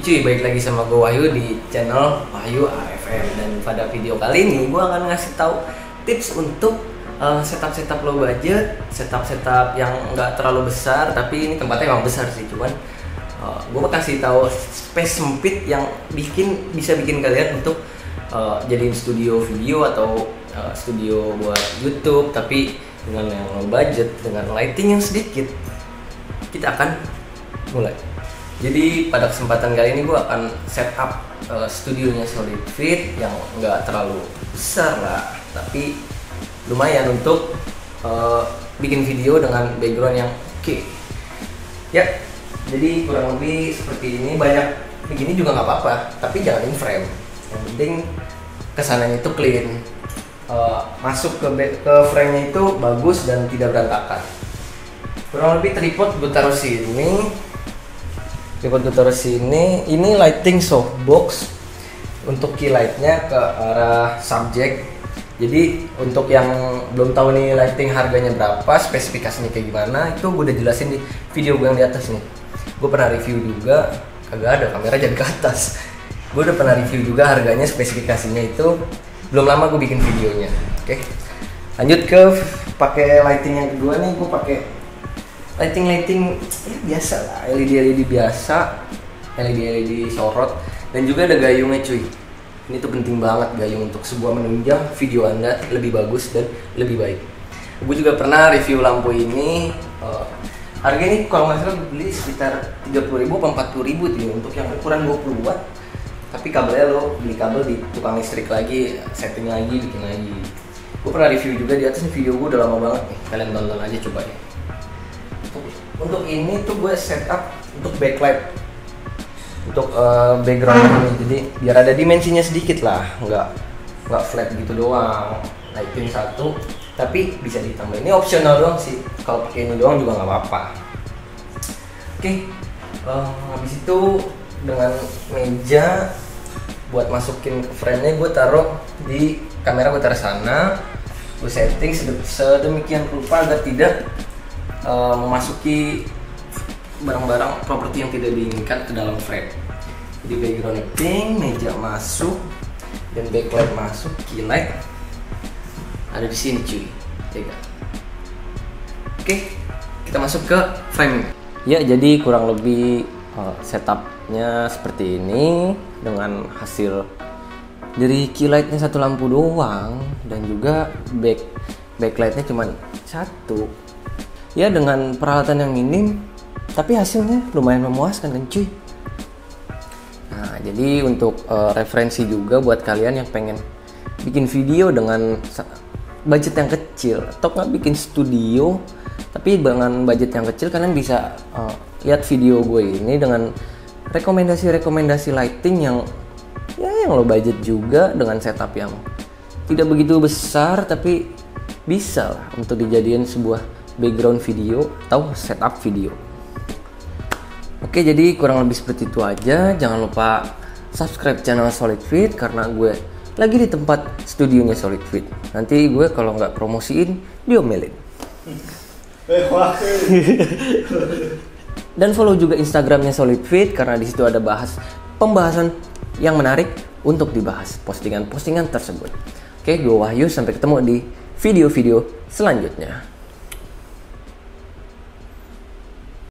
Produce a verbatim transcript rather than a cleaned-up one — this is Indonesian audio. cuy, balik lagi sama gue Wahyu di channel Wahyu A F M. Dan pada video kali ini gue akan ngasih tahu tips untuk uh, setup-setup low budget, setup-setup yang nggak terlalu besar. Tapi ini tempatnya emang besar sih, cuman uh, gue kasih tahu space sempit yang bikin bisa bikin kalian untuk uh, jadiin studio video atau uh, studio buat YouTube, tapi dengan yang low budget, dengan lighting yang sedikit. Kita akan mulai. Jadi pada kesempatan kali ini gue akan setup uh, studionya SolidFit yang nggak terlalu besar lah, tapi lumayan untuk uh, bikin video dengan background yang oke. Okay. Ya, jadi kurang lebih seperti ini. Banyak begini juga nggak apa-apa, tapi jangan in frame. Yang penting kesananya itu clean, uh, masuk ke ke frame-nya itu bagus dan tidak berantakan. Kurang lebih tripod gue taruh sini. Tripod gue taruh sini, ini lighting softbox untuk key lightnya ke arah subjek. Jadi untuk yang belum tahu nih lighting harganya berapa, spesifikasinya kayak gimana, itu gue udah jelasin di video gue yang di atas nih. Gue pernah review juga, kagak ada kamera jadi ke atas. Gue udah pernah review juga harganya, spesifikasinya itu belum lama gue bikin videonya. Oke, lanjut ke pakai lighting yang kedua nih, gue pakai lighting-lighting ya biasa lah, L E D L E D biasa, L E D L E D sorot, dan juga ada gayungnya cuy. Ini tuh penting banget gayung untuk sebuah menunjang video anda lebih bagus dan lebih baik. Gue juga pernah review lampu ini, uh, harga ini kalau nggak salah beli sekitar tiga puluh ribu atau empat puluh ribu tuh untuk yang ukuran dua puluh watt. Tapi kabelnya lo beli kabel di tukang listrik lagi, setting lagi, bikin lagi. Gue pernah review juga di atas video gue udah lama banget nih, kalian tonton aja coba ya. Untuk ini tuh gue setup untuk backlight, untuk uh, background ini, jadi biar ada dimensinya sedikit lah, nggak nggak flat gitu doang. Lighting satu, tapi bisa ditambah. Ini opsional doang sih, kalau pakai ini doang juga nggak apa-apa. Oke, okay. uh, habis itu dengan meja buat masukin ke frame-nya gue taruh di kamera, gue taruh sana, gue setting sedemikian rupa agar tidak Uh, memasuki barang-barang properti yang tidak diinginkan ke dalam frame. Jadi background pink, meja masuk, dan backlight masuk, key light ada di sini cuy. Oke, okay, kita masuk ke frame. Ya, jadi kurang lebih uh, setupnya seperti ini dengan hasil dari key lightnya satu lampu doang dan juga back backlightnya cuma satu. Ya, dengan peralatan yang minim, tapi hasilnya lumayan memuaskan kan cuy. Nah, jadi untuk uh, referensi juga buat kalian yang pengen bikin video dengan budget yang kecil atau nggak bikin studio tapi dengan budget yang kecil, kalian bisa uh, lihat video gue ini dengan rekomendasi-rekomendasi lighting yang ya yang low budget juga, dengan setup yang tidak begitu besar tapi bisa lah untuk dijadikan sebuah background video atau setup video. Oke, jadi kurang lebih seperti itu aja. Jangan lupa subscribe channel SolidFit karena gue lagi di tempat studionya SolidFit. Nanti gue kalau nggak promosiin diomelin. Dan follow juga Instagramnya SolidFit karena di situ ada bahas pembahasan yang menarik untuk dibahas postingan-postingan tersebut. Oke, gue Wahyu, sampai ketemu di video-video selanjutnya.